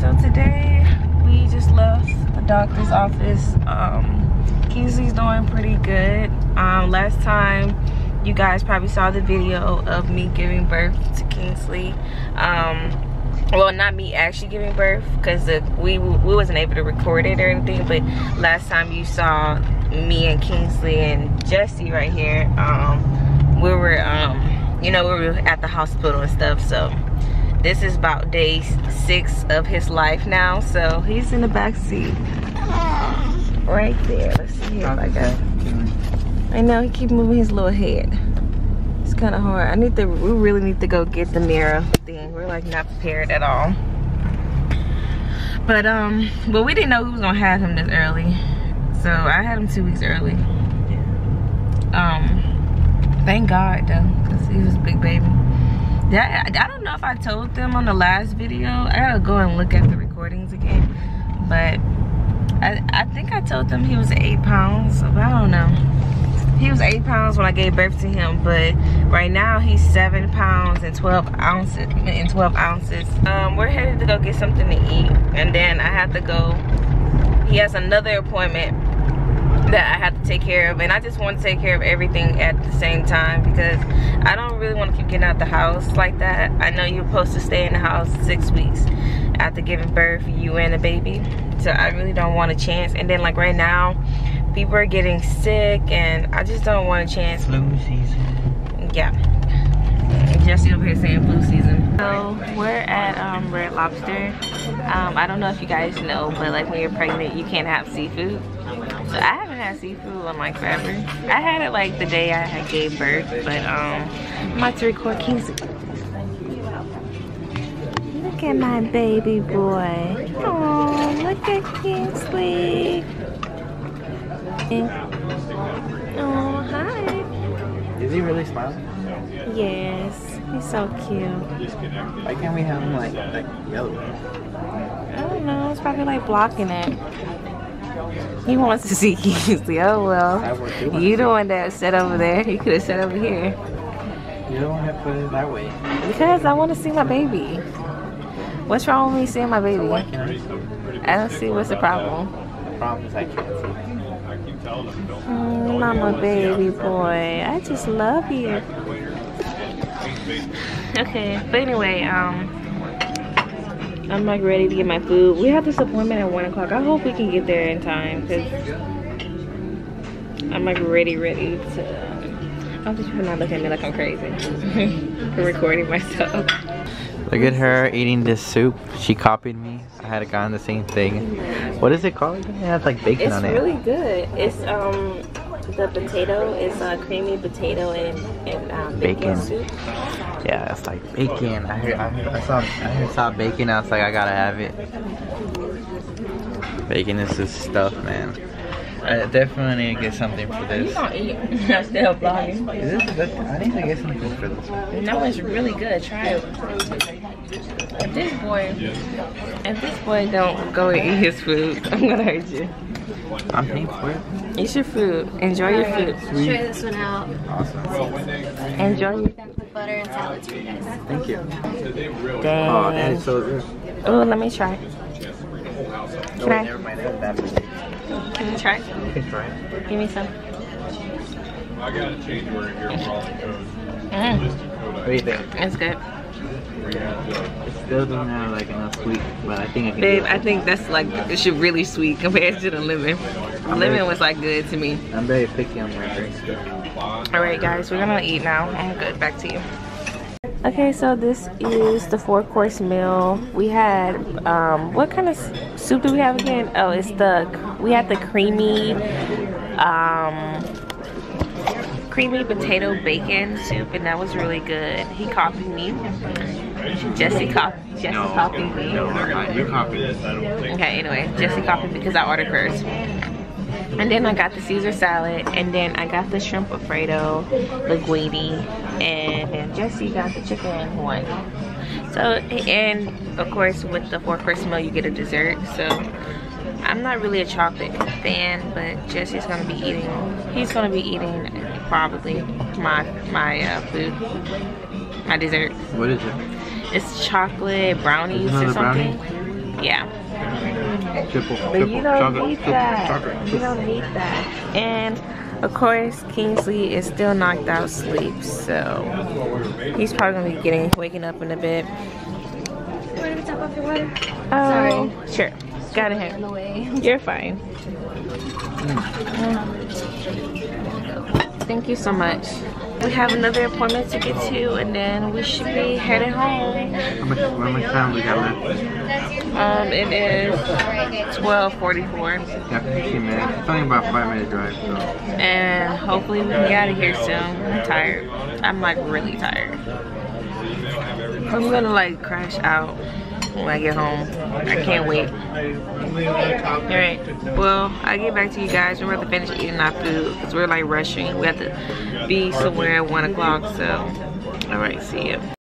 So today we just left the doctor's office. Kingsley's doing pretty good. Last time you guys probably saw the video of me giving birth to Kingsley. Well, not me actually giving birth, because we wasn't able to record it or anything, but last time you saw me and Kingsley and Jesse right here, we were you know, we were at the hospital and stuff. So this is about day 6 of his life now, so he's in the back seat right there. Let's see if I got it. I know he keep moving his little head. It's kind of hard. We really need to go get the mirror thing. We're like not prepared at all. But we didn't know who was gonna have him this early, so I had him 2 weeks early. Thank God though, cause he was a big baby. I don't know if I told them on the last video. I gotta go and look at the recordings again, but I think I told them he was 8 pounds. So I don't know. He was 8 pounds when I gave birth to him, but right now he's 7 pounds and 12 ounces. We're headed to go get something to eat, and then I have to go. He has another appointment that I have to take care of, and I just want to take care of everything at the same time, because I don't really want to keep getting out the house like that. I know you're supposed to stay in the house 6 weeks after giving birth, you and the baby, so I really don't want a chance. And then like right now people are getting sick, and I just don't want a chance. Flu season. Yeah. Jesse over here saying flu season. So we're at Red Lobster. I don't know if you guys know, but like when you're pregnant, you can't have seafood. So I haven't had seafood in like forever. I had it like the day I had gave birth, but I'm about to record Kingsley. Look at my baby boy. Oh, look at Kingsley. Oh, hi. Is he really smiling? Yes, he's so cute. Why can't we have him like yellow? I don't know, it's probably like blocking it. He wants to see Kingsley. Oh well, you the one that sat over there. He could have sat over here. You don't want to put it that way. Because I want to see my baby. What's wrong with me seeing my baby? I don't see what's the problem. The problem is I can't see him. Oh, mama baby boy, I just love you. Okay, but anyway, I'm like ready to get my food. We have this appointment at 1 o'clock. I hope we can get there in time, because I'm like ready to. I hope people not look at me like I'm crazy for recording myself. Look at her eating this soup. She copied me. I had gotten the same thing. What is it called? It has like bacon on it. It's really good. It's the potato is a creamy potato and bacon soup. Yeah, it's like bacon. I saw bacon. I was like, I gotta have it. Bacon is this stuff, man. I definitely need to get something for this. You don't eat. I'm still vlogging. I need to get something for this one. That one's really good. Try it. If this boy don't go and eat his food, I'm gonna hurt you. I'm paying for it. Eat your food. Enjoy your food. Sweet. Try this one out. Awesome. Enjoy your chocolate butter and salads for you guys. Thank you. Dang. Oh, that is so good. Oh, let me try. Can I? Never mind. Can you try? You can try. Give me some. I got a change order here for all the codes. What do you think? It's good. It still doesn't have like enough sweet, but I think I can. Babe, I think that's like, it should really sweet compared to the lemon. Lemon was like good to me. I'm very picky on my drinks. Alright guys, we're gonna eat now. I'm good, back to you. Okay, so this is the 4-course meal. We had what kind of soup do we have again? Oh, it's we had the creamy potato bacon soup, and that was really good. He copied me. Jesse copied me. No, you copied this. Okay, anyway, Jesse copied me because I ordered hers. And then I got the Caesar salad, and then I got the shrimp alfredo, linguine, and then Jesse got the chicken one. So, and of course with the 4-course meal you get a dessert. So I'm not really a chocolate fan, but Jesse's gonna be eating. He's gonna be eating probably my food, my dessert. What is it? It's chocolate brownies or something. Brownie? Yeah. Triple chocolate. You don't need that. And of course, Kingsley is still knocked out sleep, so he's probably gonna be waking up in a bit. Want to top off your water? Sorry. Sure. Got it. You're fine. Thank you so much. We have another appointment to get to, and then we should be headed home. How much time we got left? It is 12:44. Yeah, 15 minutes. It's only about a 5-minute drive, so. And hopefully we can get out of here soon. I'm tired. I'm like really tired. I'm gonna like crash out when I get home. I can't wait. Alright, well, I'll get back to you guys. We're about to finish eating our food because we're like rushing. We have to be somewhere at 1 o'clock, so alright, see ya.